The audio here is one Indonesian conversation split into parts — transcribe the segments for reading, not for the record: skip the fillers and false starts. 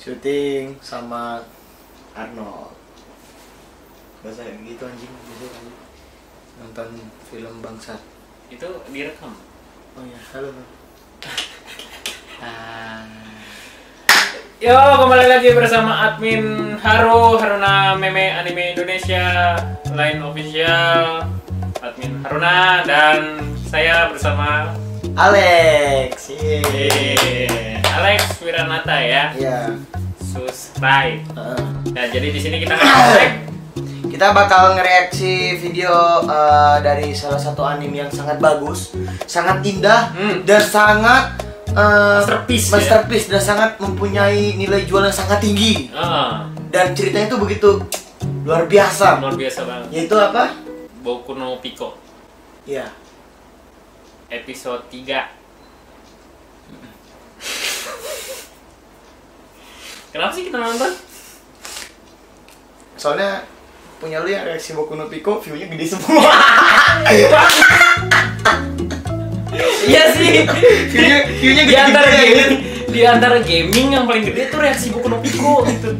syuting sama Arnold. Bahasa yang gitu anjing, nonton film bangsat. Itu direkam. Oh ya, halo. Yo, kembali lagi bersama admin Haru, Haruna Meme Anime Indonesia, line official, admin Haruna, dan saya bersama Alex. Alex Wiranata ya. Iya. Subscribe. Nah, jadi di sini kita bakal ngereaksi video dari salah satu anime yang sangat bagus, sangat indah, dan sangat masterpiece ya? Dan sangat mempunyai nilai jual yang sangat tinggi. Dan ceritanya itu begitu luar biasa. Luar biasa banget. Yaitu apa? Boku no Pico. Iya. Episode 3. Kenapa sih kita nonton? Soalnya punya lu yang reaksi Boku no Pico, view-nya gede semua. Iya sih, view-nya gede. Di antara gaming yang paling gede tuh reaksi Boku no Pico gitu.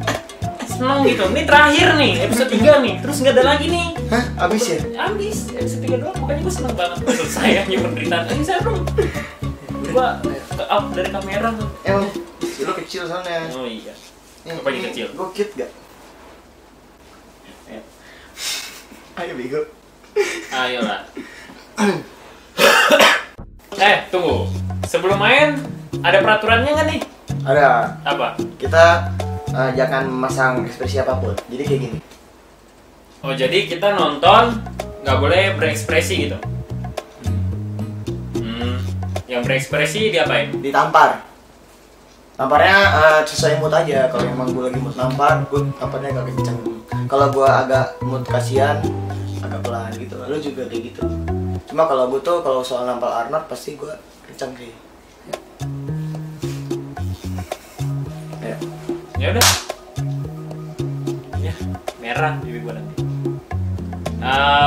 Seneng gitu. Ini terakhir nih, episode 3 nih. Terus nggak ada lagi nih. Hah? Abis ya? Abis, episode 3 doang. Makanya gue seneng banget. Selesainya penderitaan. Ini saya belum. Gue up dari kamera tuh. Emang lu kecil soalnya. Oh iya. Apa yang kecil? Gue cute gak? Ayo bego. Ayolah. Tunggu, sebelum main ada peraturannya nggak nih? Ada. Apa? Kita jangan memasang ekspresi apapun. Jadi kayak gini. Oh, jadi kita nonton nggak boleh berekspresi gitu. Yang berekspresi diapain? Ditampar. Lamparnya sesuai mood aja. Kalau emang gue lagi mood nampar, gue tamparnya agak kenceng. Kalau gue agak mood kasihan, agak pelan gitu. Lalu juga kayak gitu. Cuma kalau gue tuh kalau soal nampal Arnold pasti gue kencang sih. Ya. Ya udah. Ya, merah jadi gue nanti.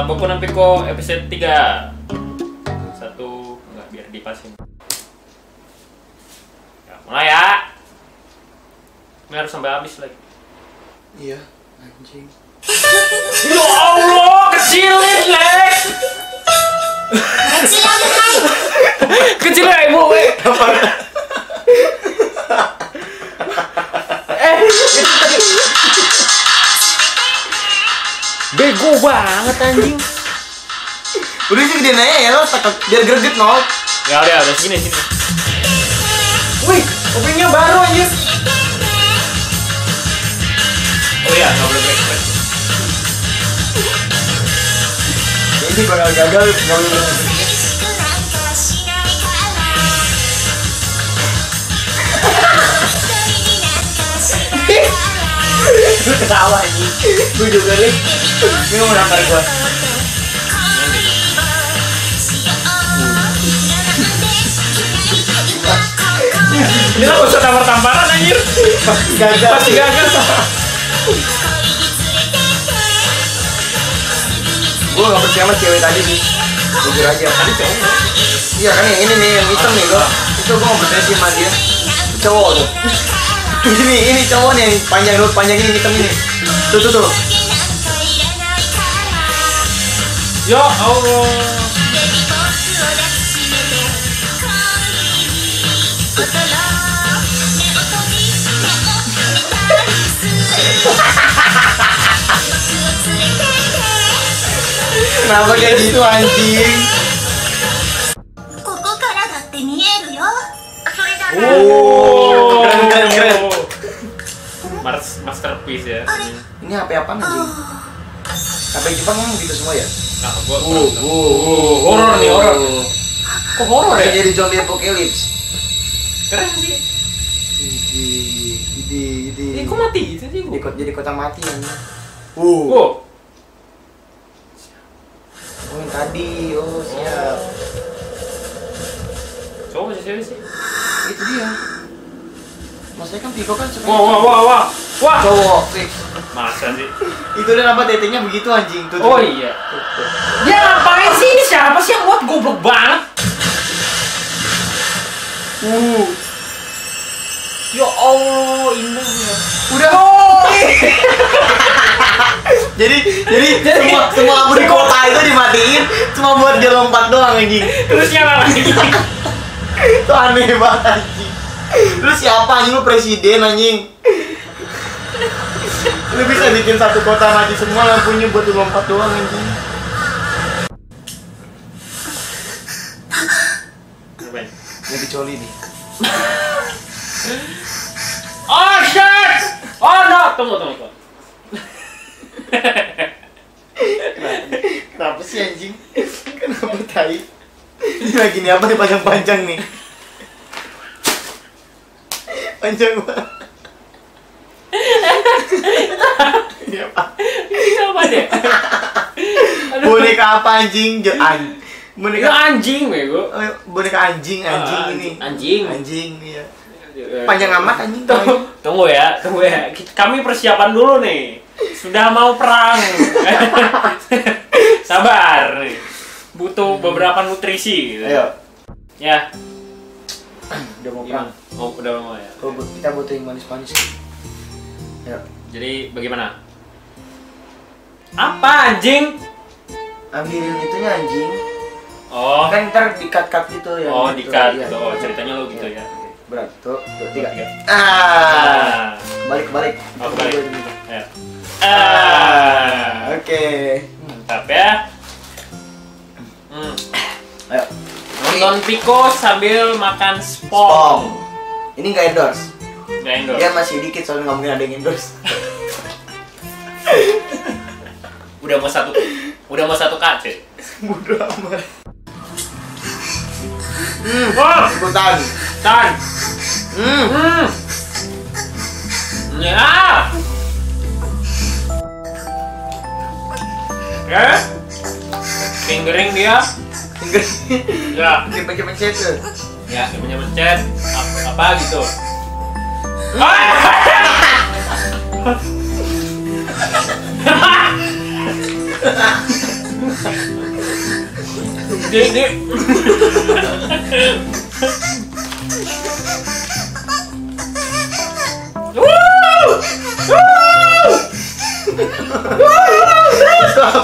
Boku no Pico episode 3. Satu enggak biar dipasin. Ya, mulai ya. Ini harus sampai habis lagi. Iya, anjing. Ya Allah, kecilin, Lex. Kecil ya ibu, weh. Bego banget anjing. Udah sih gedein aja ya lo, biar greget nol. Ya udah sini. Wih, openingnya baru anjir. Oh iya, nggak boleh break. Ini bakal gagal, Lu ketawa ini. Gue juga nih. Ini mau nampar gue. Ini lo gak usah tampar-tamparan anjir. Pasti gagal. Gue gak percaya sama cewek tadi sih. Jujur aja. Tadi cowok. Iya kan yang ini nih, yang hitam nih gue. Itu gue gak percaya sih sama dia. Cowok tuh. Ini cowok nih yang panjang, rambut panjang ini, hitam ini. Tuh. Ya Allah. Kenapa kayak gitu anjing? Oh, keren. Masterpiece ya. Ini HP apaan anjing? HP Jepang emang gitu semua ya? Nah, gua horor. Kok horor ya? Jadi zombie apocalypse. Keren sih. Idi. Ini kok mati itu sih? Jadi kota mati anjing. Oh, tadi, siap. Cowok masih cewek sih? Itu dia. Maksudnya kan Pico kan cewek. Wah. Cowok sih. Masa sih? Itu udah nampak tetenya begitu anjing tuh. Oh iya. Tuh. Ya ngapain sih ini, siapa sih yang buat goblok banget? Ya Allah, indah ya. Jadi semua lampu di kota itu dimatiin cuma buat dia lompat doang anjing. Terus nyala lagi. Itu aneh banget anjing. Terus siapa anjing, lu presiden anjing. Lu bisa bikin satu kota mati semua lampunya buat lu lompat doang anjing. Cobain. Ini dicoli nih. Oh shit. Oh no, tunggu. Kenapa sih anjing? Kenapa tai? Ini lagi nih apa nih panjang-panjang nih? Panjang banget. Ini apa? Ini apa deh? Boneka apa anjing? Boneka anjing bego. Boneka anjing ini. Anjing ya. Panjang amat anjing. Tunggu ya. Kami persiapan dulu nih. Sudah mau perang. Sabar. Butuh beberapa nutrisi gitu. Ayo. Ya. Udah mau perang. Oh, udah mau ya. Kita butuh yang manis-manis. Ya. Jadi bagaimana? Apa anjing? Ambilin itunya anjing. Oh. Kan ntar dikat-kat gitu ya. Oh, dikat. Gitu. Oh, ceritanya lo gitu ya. Berat. Tuh, 2, 3. Ah. Balik. Oh, balik. Ya. Oke. Mantap ya. Ayo. Nonton Pico sambil makan spong. Ini nggak endorse. Dia masih dikit soalnya nggak mungkin ada yang endorse. Udah mau satu kace. Udah amat. Wah, ikutan. Ya. Eh? Fingering dia. Ya. Dia pakai mencet tuh. Ya, dia punya mencet. Apa gitu? Dia.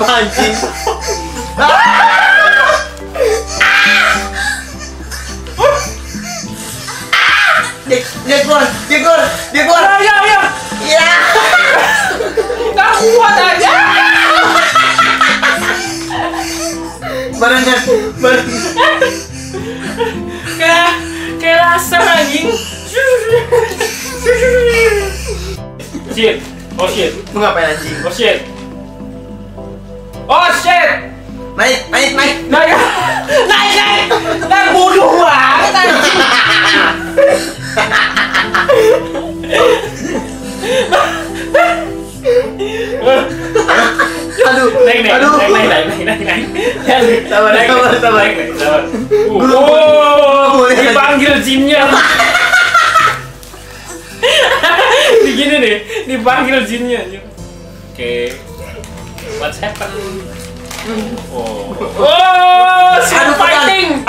Anjing. Dia keluar. Ya. Enggak kuat aja. Barang. Kayak laser anjing. Shit. Oh shit. Lu ngapain anjing? Oh shit. Oh shit! Naik! Naik bodoh banget anjing! Aduh, naik. Sabar. Dipanggil jinnya. Begini nih, dipanggil jinnya. Oke. What's happening? Oh, sword fighting.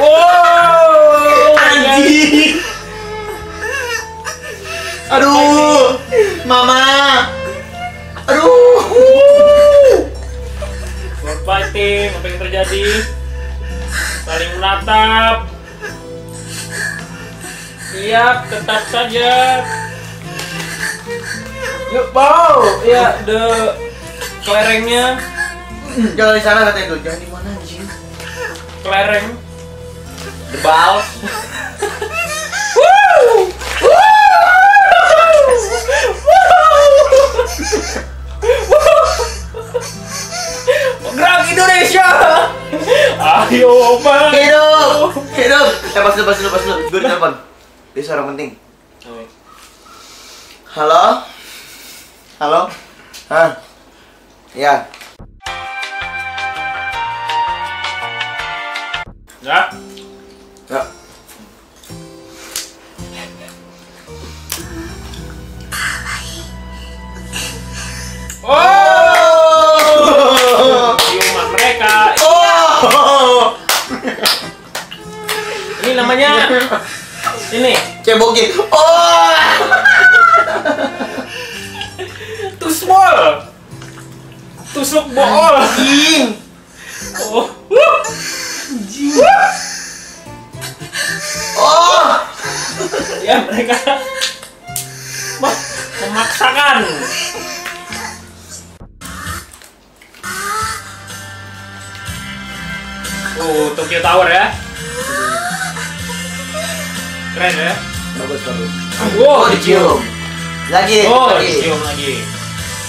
Oh, anjing. Aduh, mama. Aduh. Sword fighting, apa yang terjadi? Saling menatap. Siap, tetap saja. Yuk, bau! Ya, the kelerengnya. Jangan di sana katanya dulu, jangan di mana anjing? Kelereng. The balls. Woo! Gerak Indonesia! Ayo, man! Hidup! Lepas dulu. Gue ditelepon. Ini suara penting. Halo? Hah? Ya. Ya. Oh! Ciuman mereka. Oh! Ini namanya ini cebokin. Oh! Tusuk bool. Anjing. Oh. Anjing. Oh. Ya mereka memaksakan. Oh, Tokyo Tower ya. Keren ya. Bagus, bagus. Wow, dicium. Lagi. Oh, dicium lagi.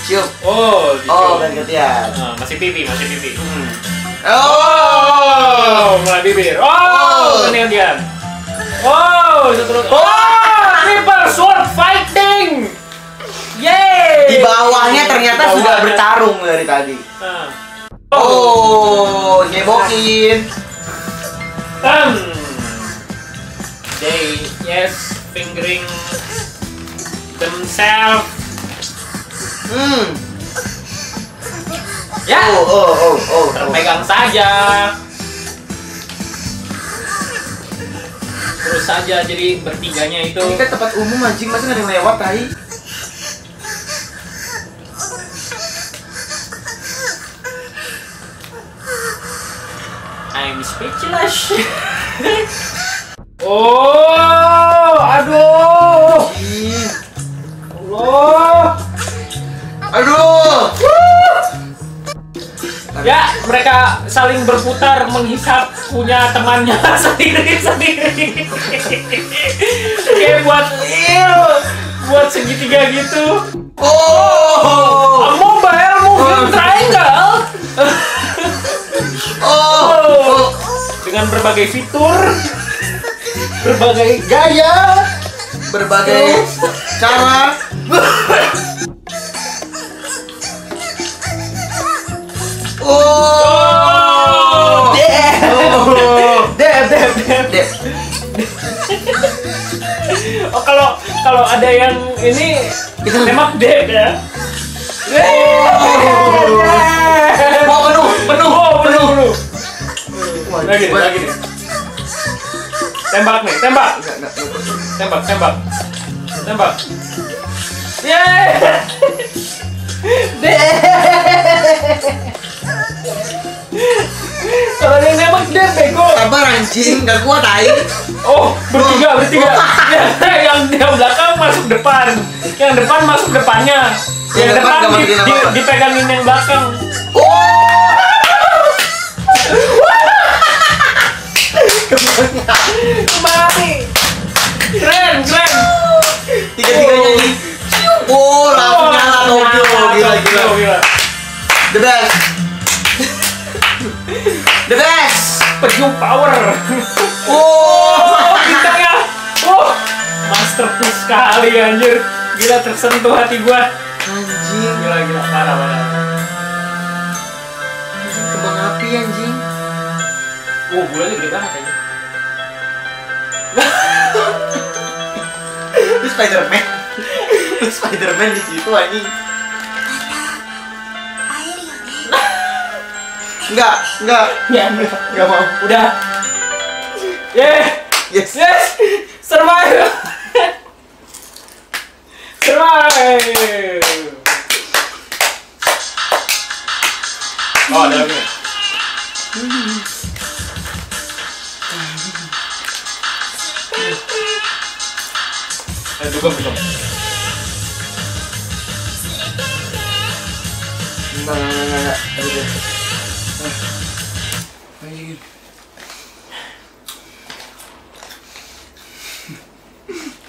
Cium. Oh, dicium. Oh, bergantian. Nah, masih pipi, masih pipi. Hmm. Oh, mulai bibir. Oh, bergantian. Oh, seterusnya. Oh, triple sword fighting. Yeay. Di bawahnya ternyata sudah bertarung dari tadi. Oh, nyebokin. They yes fingering themselves. Ya. Oh. Terpegang saja. Terus saja jadi bertiganya itu. Ini kan tempat umum anjing, masih ada yang lewat tadi. I'm speechless. Oh, aduh. Allah. Aduh. Ya, mereka saling berputar menghisap punya temannya sendiri-sendiri. Kayak buat segitiga gitu. Oh, mobile moving triangle. Oh, dengan berbagai fitur, berbagai gaya, berbagai cara. Oh, deh. Oh, kalau ada yang ini tembak deh ya. Oh, penuh. Lagi deh. Tembak nih, tembak. Yeay! Kalau yang nembak dia bego. Sabar anjing, gak kuat air. Oh, bertiga. Yang belakang masuk depan. Yang depan masuk depannya. Yang depan dipegangin yang belakang. Kembali. Keren. Tiga-tiganya ini. Oh, langsung nyala Tokyo. Gila. The best. Pejuang power. Oh, kita ya. Oh, masterpiece sekali anjir. Gila, tersentuh hati gua. Anjing. Gila parah. Anjing kembang api anjing. Oh, bulannya gede banget anjing. Itu Spider-Man. Spider-Man di situ anjing. Enggak mau. Udah. Yes. Survive. Oh, ada lagi. Bukan. Enggak.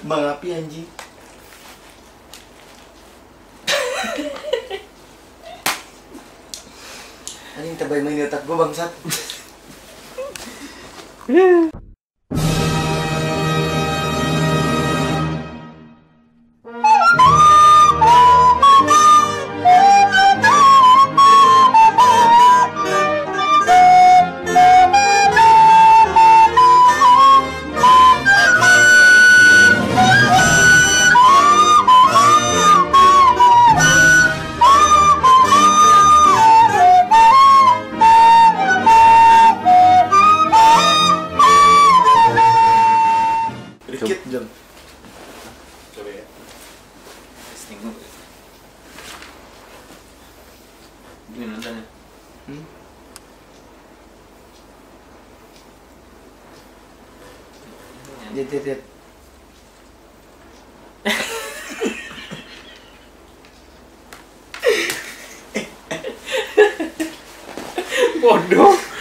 Bang api anjing. Anjing terbaik main di otak gua bangsat. Gimana nontonnya? Dit. Bodoh.